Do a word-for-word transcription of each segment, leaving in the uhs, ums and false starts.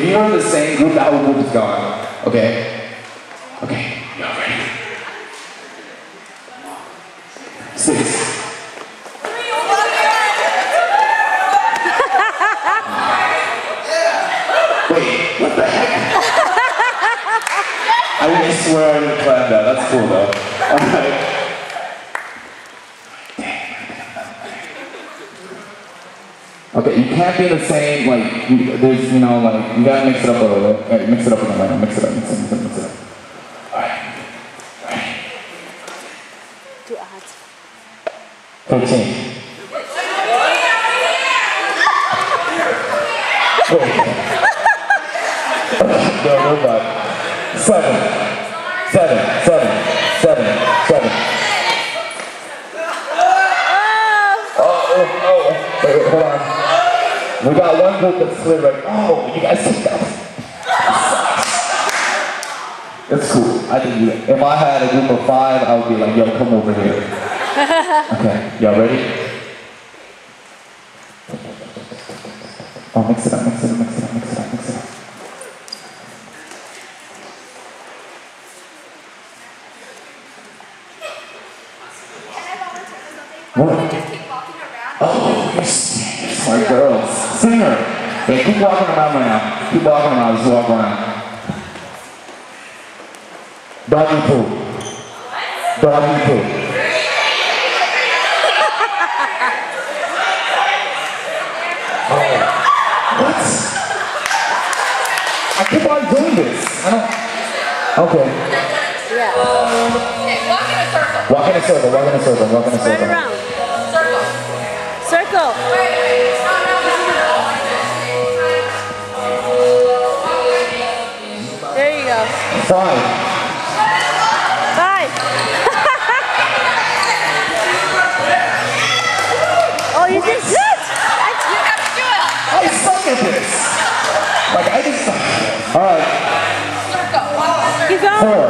If you're in the same group, that whole group is gone. Okay? Okay. Y'all ready? Six. Wait, what the heck? I wouldn't swear I didn't plan that. That's cool though. Alright. Okay, you can't be the same, like, you, there's, you know, like, you gotta mix it up a little bit. Right, mix it up again, right now, mix it up, mix it up, mix it up, mix it up. Alright, alright. Do odds. thirteen. The robot. Seven. Seven, seven, seven, seven. Oh, oh, oh, wait, wait, hold on. We got one group that's clear, like, oh, you guys see that? That's cool. I think if I had a group of five, I would be like, yo, come over here. Okay, y'all ready? Oh, mix it up, mix it up, mix it up, mix it up, mix it up. What? Oh, yes. My girls. Singer. Yeah, keep walking around right now. Keep walking around. Just walk around. Doggy poo. Doggy poo. Oh. What? I keep on doing this. I don't... Okay. Yeah. Walk in a circle. Walk in a circle. Walk in a circle. Walk in a circle. Turn around. Circle. Circle. Wait. Five. Five. Oh, you did good. I, you have to do it. I suck at this. Like, I just suck. All right. Circle. Keep going. Four.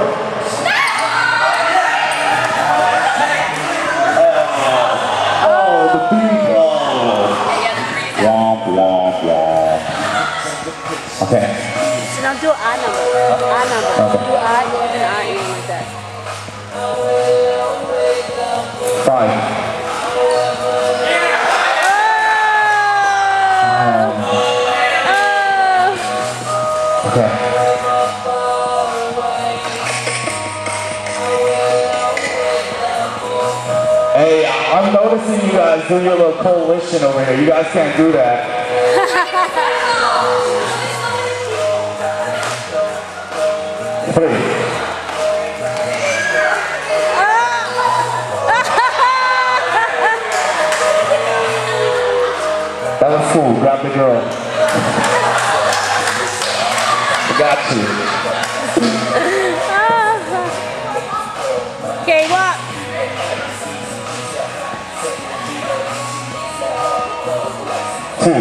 Oh, oh the beat. Oh. Womp, womp, womp. Okay. So now do our number. Our number. Okay. Do our number and our name like that. Five. Oh. Oh. Okay. Hey, I'm noticing you guys doing your little coalition over here. You guys can't do that. Three. Oh. That was cool. Grab the girl. I got you. Okay, walk. Two.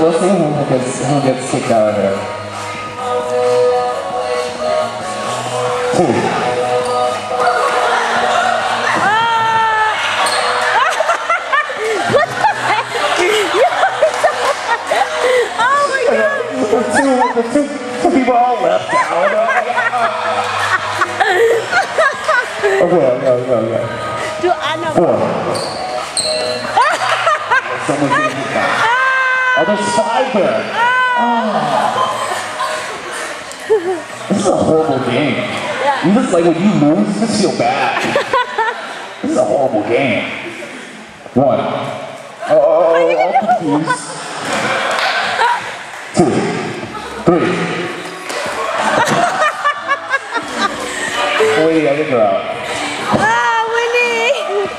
Let's see who gets, who gets kicked out of here. Two. Uh, what the heck? Oh my god! The two, the two, two people all left out. Okay, okay, okay, okay. Do I know? Four. Oh, there's five there. Oh. This is a horrible game. Yeah. You just like when you lose, you just feel bad. This is a horrible game. One. Oh, all confused. Two. Three. Wait, I think you're out. Ah, Winnie.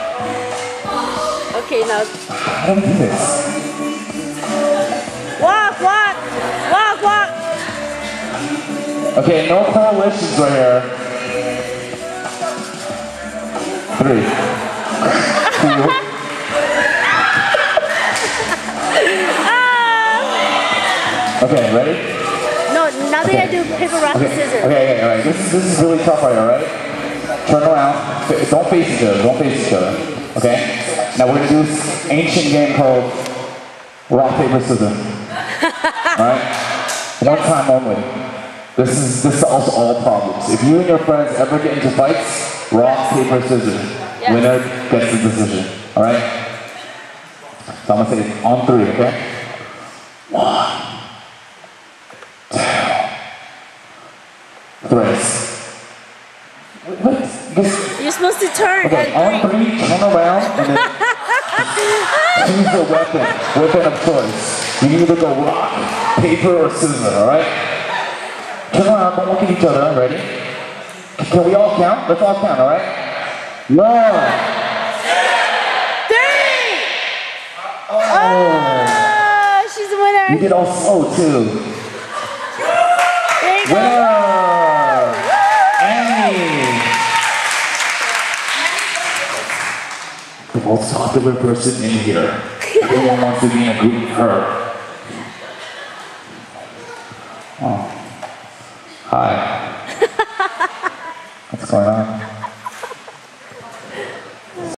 Okay, now. I don't do this. Okay, no coalitions right here. three, two, okay, ready? No, now that okay. I do paper, rock, okay. and scissors. Okay, okay, alright. This is, this is really tough right now, right? Turn around. Don't face each other. Don't face each other. Okay? Now we're going to do this ancient game called rock, paper, scissors. Alright? One time only. This is this is also all problems. If you and your friends ever get into fights, rock, paper, scissors. Yes. Winner gets the decision. Alright? So I'm going to say on three, okay? One. Threes. What? This? You're supposed to turn. Okay, on three, turn around, and then choose a weapon. Weapon of choice. You can either go rock, paper, or scissors, alright? Turn around, don't look at each other, ready? Can we all count? Let's all count, alright? One. Three! Oh. Oh, she's the winner. You did all slow, too. There you go. Winner. The most popular person in here. Everyone wants to be in a group with her. Oh. Hi. What's going on?